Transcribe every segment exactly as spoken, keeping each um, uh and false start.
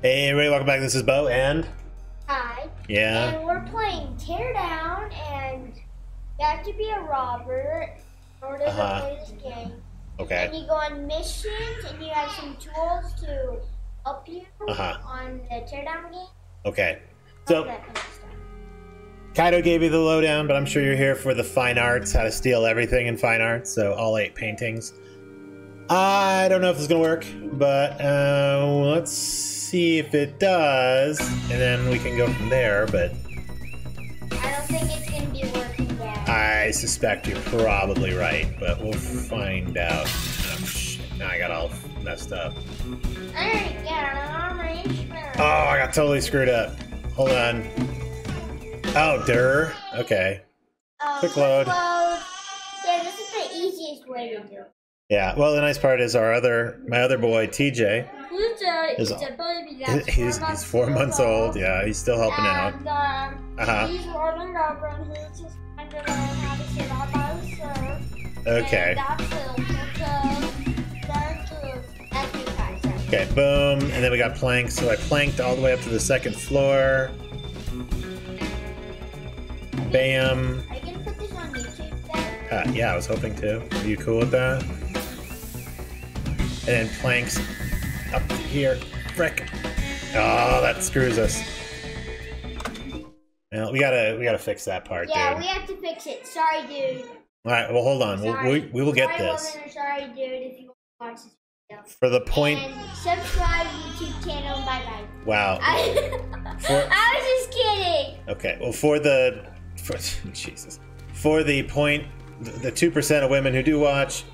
Hey everybody, welcome back. This is Bo and... Hi. Yeah. And we're playing Teardown, and you have to be a robber in order uh -huh. to play this game. Okay. And you go on missions, and you have some tools to help you uh -huh. on the Teardown game. Okay. So, kind of Kaito gave you the lowdown, but I'm sure you're here for the fine arts, how to steal everything in fine arts, so all eight paintings. I don't know if this is going to work, but uh, let's... see if it does, and then we can go from there, but... I don't think it's going to be working yet. I suspect you're probably right, but we'll find out. Oh, shit. Now I got all messed up. I already got an armor. Oh, I got totally screwed up. Hold on. Oh, durr. Okay. Um, quick load. Quick load. Yeah, this is the easiest way to do it. Yeah, well, the nice part is our other, my other boy, T J... He's, he's, he's four months old. Yeah, he's still helping out. Uh-huh. Okay. Okay, boom. And then we got planks. So I planked all the way up to the second floor. Bam. Are you going to put this on YouTube? Yeah, I was hoping to. Are you cool with that? And then planks. Up here, frick! Oh, that screws us. Well, we gotta we gotta fix that part, yeah, dude. Yeah, we have to fix it. Sorry, dude. All right, well, hold on. We'll, we we will sorry, get this. Woman, sorry, dude. If you watch this video. For the point. And subscribe YouTube channel. Bye bye. Wow. I, for... I was just kidding. Okay. Well, for the for, Jesus, for the point, the two percent of women who do watch.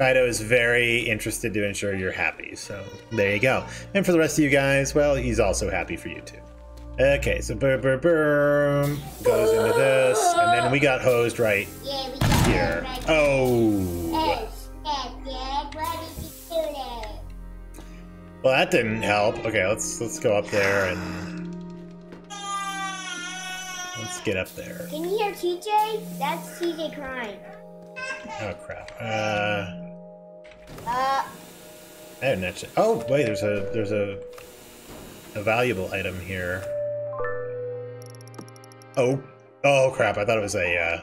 Kaito is very interested to ensure you're happy, so there you go. And for the rest of you guys, well, he's also happy for you too. Okay, so boom, boom, boom goes into this, and then we got hosed right yeah, we got here. Right here. Oh. Well, that didn't help. Okay, let's let's go up there and let's get up there. Can you hear T J? That's T J crying. Oh crap. Uh. Uh, I haven't actually. Oh wait, there's a there's a a valuable item here. Oh, oh crap! I thought it was a. Uh,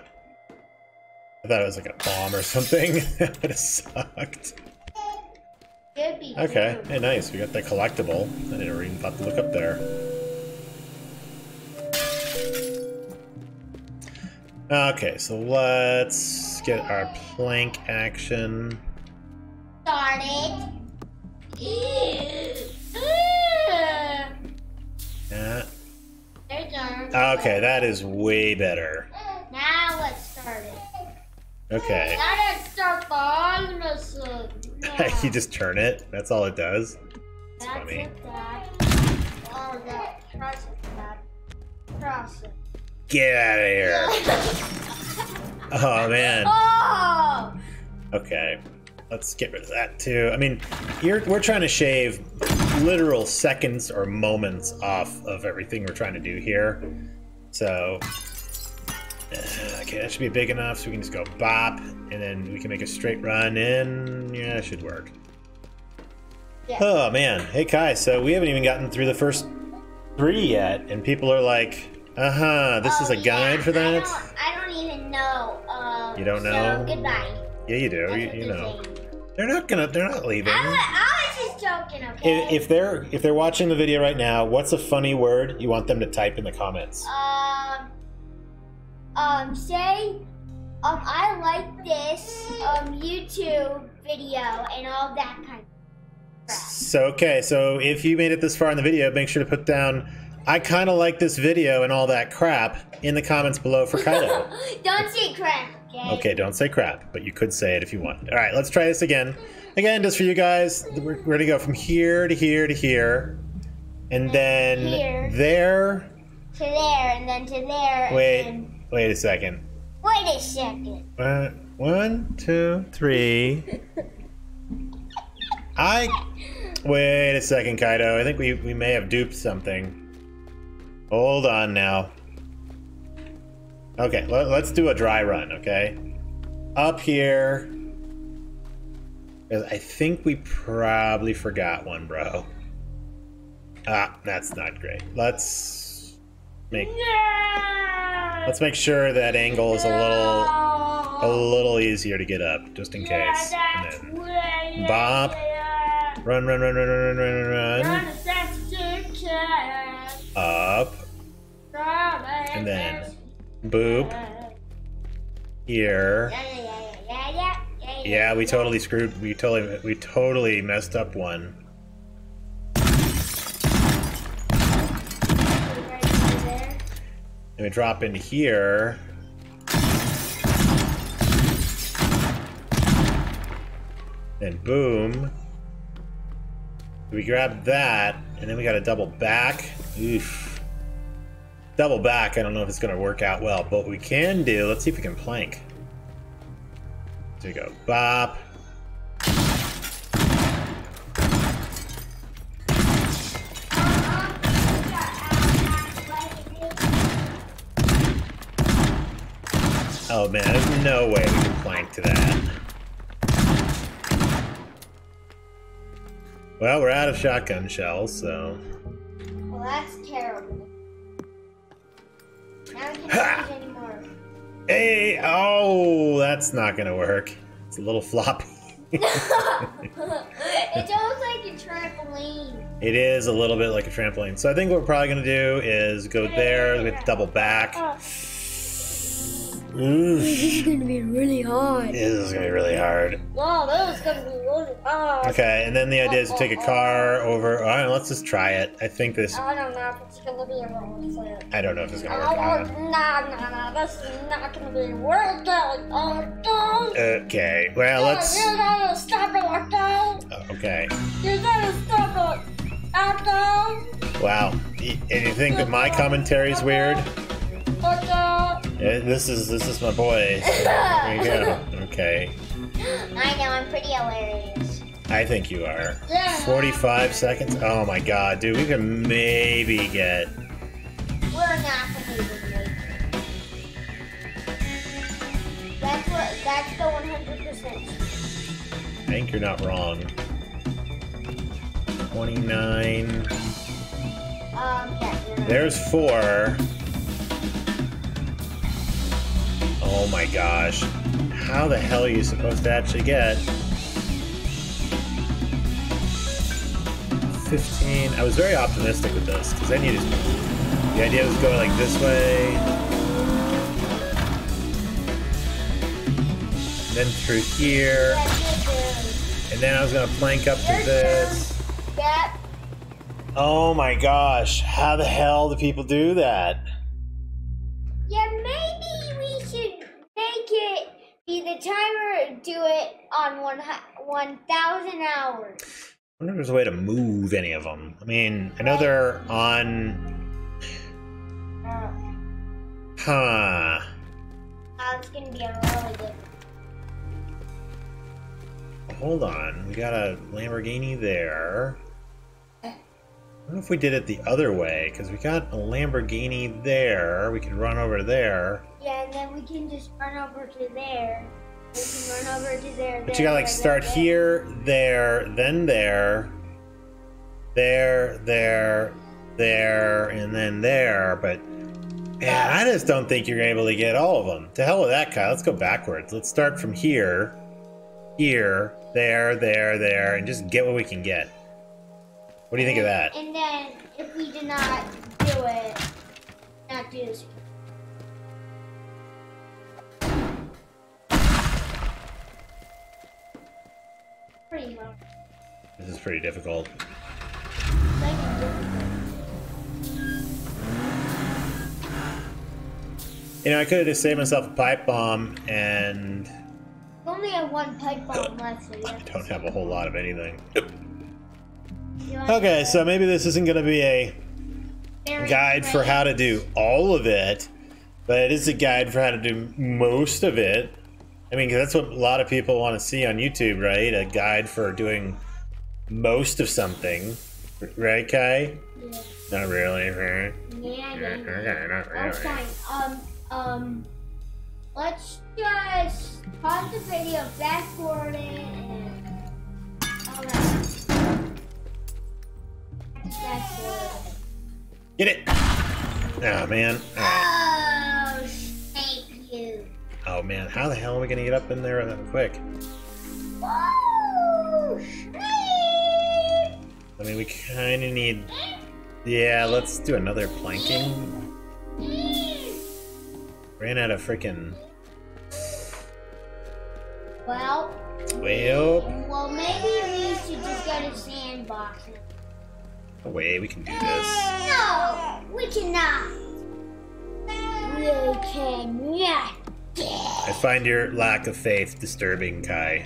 I thought it was like a bomb or something. That would have sucked. Okay. Hey, nice. We got the collectible. I didn't even thought to look up there. Okay, so let's get our plank action. Darn it. Yeah. Okay, that is way better. Now let's start it. Okay. Now let's start the yeah. You just turn it. That's all it does. It's that's funny. It that. Oh, that. Cross it, that. Cross it. Get out of here. Oh, man. Oh! Okay. Let's get rid of that, too. I mean, you're, we're trying to shave literal seconds or moments off of everything we're trying to do here. So, okay, that should be big enough so we can just go bop, and then we can make a straight run in. Yeah, it should work. Yeah. Oh, man. Hey, Kai, so we haven't even gotten through the first three yet, and people are like... Uh-huh, this oh, is a guide yeah, for that? I don't, I don't even know. Um, you don't know? So goodbye. Yeah, you do. You, you know. Saying. They're not gonna, they're not leaving. I was, I was just joking, okay? If, if, they're, if they're watching the video right now, what's a funny word you want them to type in the comments? Um, um, say, um, I like this, um, YouTube video and all that kind of crap. So, okay, so if you made it this far in the video, make sure to put down... I kind of like this video and all that crap in the comments below for Kaito. Don't say crap, okay? Okay, don't say crap, but you could say it if you want. All right, let's try this again. Again, just for you guys, we're, we're going to go from here to here to here. And then here, there. To there, and then to there. Wait, and then... wait a second. Wait a second. Uh, one, two, three. I, wait a second, Kaito. I think we, we may have duped something. Hold on now. Okay, let, let's do a dry run, okay? Up here. I think we probably forgot one, bro. Ah, that's not great. Let's make no. Let's make sure that angle is a little a little easier to get up, just in case. And then bop. Run, run, run, run, run, run, run, run. Up. And then boop. Here. Yeah, we totally screwed. We totally we totally messed up one. And we drop into here. And boom. We grab that, and then we gotta double back. Oof. Double back, I don't know if it's gonna work out well, but what we can do, let's see if we can plank. There we go. Bop. Oh man, there's no way we can plank to that. Well, we're out of shotgun shells, so... Well, that's terrible. Now we can't ha! Change anymore. Hey! Oh, that's not gonna work. It's a little floppy. It's almost like a trampoline. It is a little bit like a trampoline. So I think what we're probably gonna do is go there, we have to double back. Oh. Oof. This is gonna be really hard. This is gonna be really hard. Wow, that was gonna be really hard. Okay, and then the idea is to take a car over. All right, let's just try it. I think this. I don't know if it's gonna be a workout. I don't know if it's gonna work out. Nah, nah, nah. This is not gonna be a workout. Okay, well let's. You're gonna stop it, workout. Okay. You're gonna stop it, workout. Wow, and you think that my commentary is weird? It, this is this is my boy. So there you go. Okay. I know, I'm pretty hilarious. I think you are. Yeah. forty-five seconds. Oh my god, dude, we can maybe get. We're not gonna even make it. That's what. That's the one hundred percent. I think you're not wrong. twenty-nine. Um. Yeah, you're not. There's four. Oh my gosh. How the hell are you supposed to actually get fifteen? I was very optimistic with this because I needed the idea was going like this way. And then through here. And then I was gonna plank up to this. Oh my gosh, how the hell do people do that? Timer, do it on one one thousand hours. I wonder if there's a way to move any of them. I mean, I know they're on. Huh. Oh, it's gonna be a really good one. Hold on, we got a Lamborghini there. I don't know if we did it the other way because we got a Lamborghini there. We can run over there. Yeah, and then we can just run over to there. We can run over to there. But there, you gotta like start there. Here, there, then there, there, there, there, and then there. But man, I just don't think you're able to get all of them. To hell with that, Kyle. Let's go backwards. Let's start from here, here, there, there, there, and just get what we can get. What do you think of that? And then if we do not do it, not do this. Pretty hard. This is pretty difficult. You know, I could have just saved myself a pipe bomb and. I only have one pipe bomb left. So I don't have a whole lot of anything. Okay, so maybe this isn't going to be a guide for how to do all of it, but it is a guide for how to do most of it. I mean, that's what a lot of people want to see on YouTube, right? A guide for doing most of something. Right, Kai? Yeah. Not really. Yeah, yeah, okay, not really. That's fine. Um, um, let's just pause the video, fast forward it, and all that. Get it! Ah, oh, man. Right. Oh, thank you. Oh, man. How the hell are we going to get up in there that quick? Whoa! I mean, we kind of need... Yeah, let's do another planking. Ran out of freaking... Well... Well... Well, maybe we should just go to sandbox. No way, we can do this. No, we cannot. We cannot. I find your lack of faith disturbing, Kai.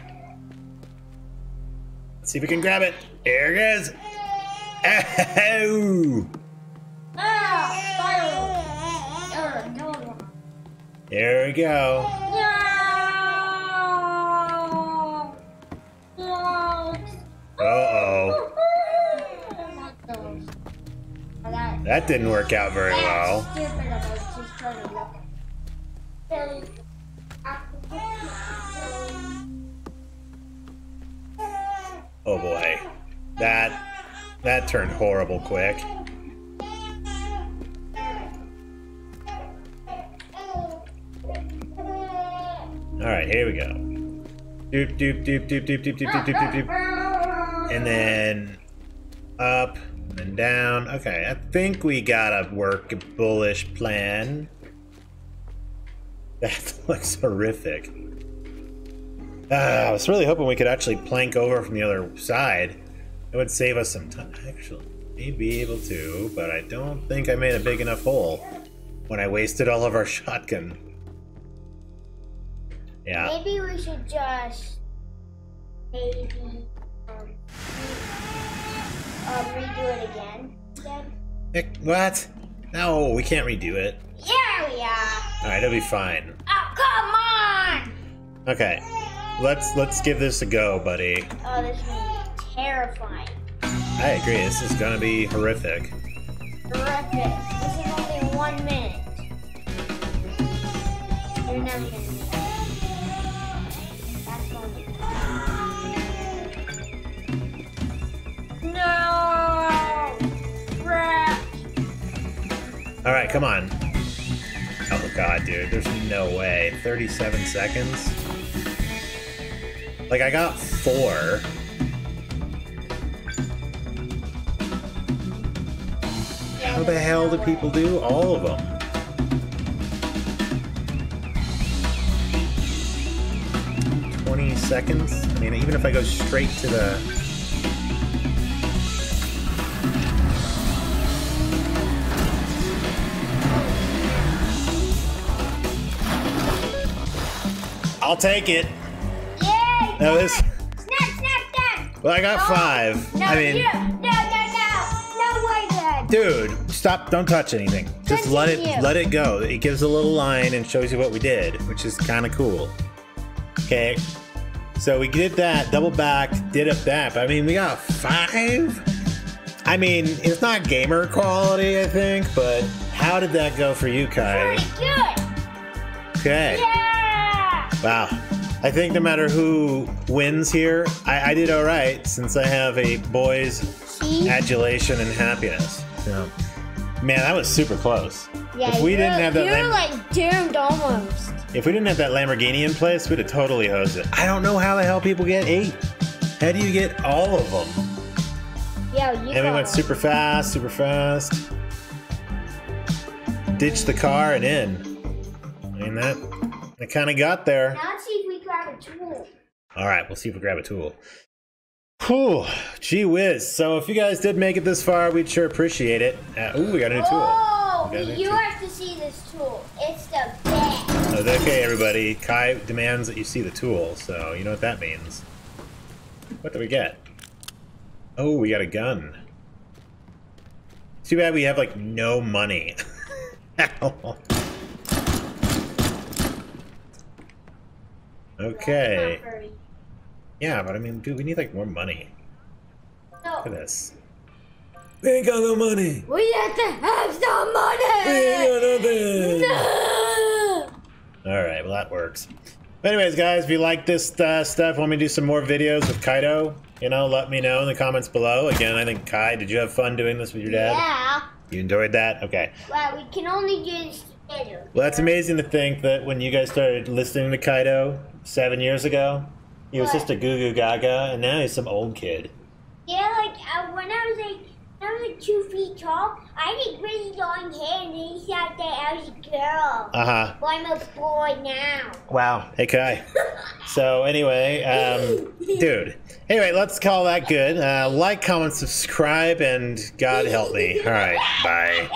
Let's see if we can grab it. There it is. Oh! There we go. No! No! Uh-oh. That didn't work out very well. Oh boy. That... That turned horrible quick. Alright, here we go. Doop, doop, doop, doop, doop, doop, doop, doop, doop, doop, doop. And then up and down. Okay, I think we got a workable-ish plan. That looks horrific. Uh, I was really hoping we could actually plank over from the other side. It would save us some time. Actually, we'd be able to, but I don't think I made a big enough hole when I wasted all of our shotgun. Yeah. Maybe we should just maybe um, uh, redo it again. Then. Heck, what? No, we can't redo it. Yeah, we are. All right, it'll be fine. Oh, come on! Okay, let's let's give this a go, buddy. Oh, this one. Terrifying. I agree. This is gonna be horrific. Horrific. This is only one minute. They're never gonna be. That's one. No. Crap. All right, come on. Oh God, dude. There's no way. thirty-seven seconds. Like I got four. How the hell do people do all of them? twenty seconds? I mean, even if I go straight to the... I'll take it! Yay! Now this... Snap, snap, snap! Well, I got oh, five. No, I mean... Yeah. Dude, stop, don't touch anything. Just let it let it go. It gives a little line and shows you what we did, which is kind of cool. Okay, so we did that, double back, did up that. I mean, we got five? I mean, it's not gamer quality, I think, but how did that go for you, Kai? Pretty good. Okay. Yeah! Wow. I think no matter who wins here, I, I did all right since I have a boy's adulation and happiness. So, man, that was super close. Yeah, if we didn't have that, you're like doomed almost. If we didn't have that Lamborghini in place, we'd have totally hosed it. I don't know how the hell people get eight. How do you get all of them? Yeah, you. And we went super fast, super fast. Ditched the car and in. I mean that. I kind of got there. Now let's see if we grab a tool. All right, we'll see if we grab a tool. Whew, gee whiz. So if you guys did make it this far, we'd sure appreciate it. Uh, ooh, we got a new tool. Oh, you tool. Have to see this tool. It's the best. Okay, everybody. Kai demands that you see the tool, so you know what that means. What do we get? Oh, we got a gun. Too bad we have, like, no money. Okay. Yeah, but I mean, dude, we need like more money. No. Look at this. We ain't got no money. We have to have some money. We ain't got nothing. No. All right, well that works. But anyways, guys, if you like this uh, stuff, want me to do some more videos with Kaito you know, let me know in the comments below. Again, I think, Kai, did you have fun doing this with your dad? Yeah. You enjoyed that? Okay. Well, we can only do this together. Well, it's amazing to think that when you guys started listening to Kaito seven years ago, he was what? just a goo-goo gaga, and now he's some old kid. Yeah, like, uh, when I was, like, when I was, like, two feet tall, I had, like, really long hair, and then he thought that I was a girl. Uh-huh. But I'm a boy now. Wow. Hey, Kai. So, anyway, um, dude. Anyway, let's call that good. Uh, like, comment, subscribe, and God help me. All right. Bye.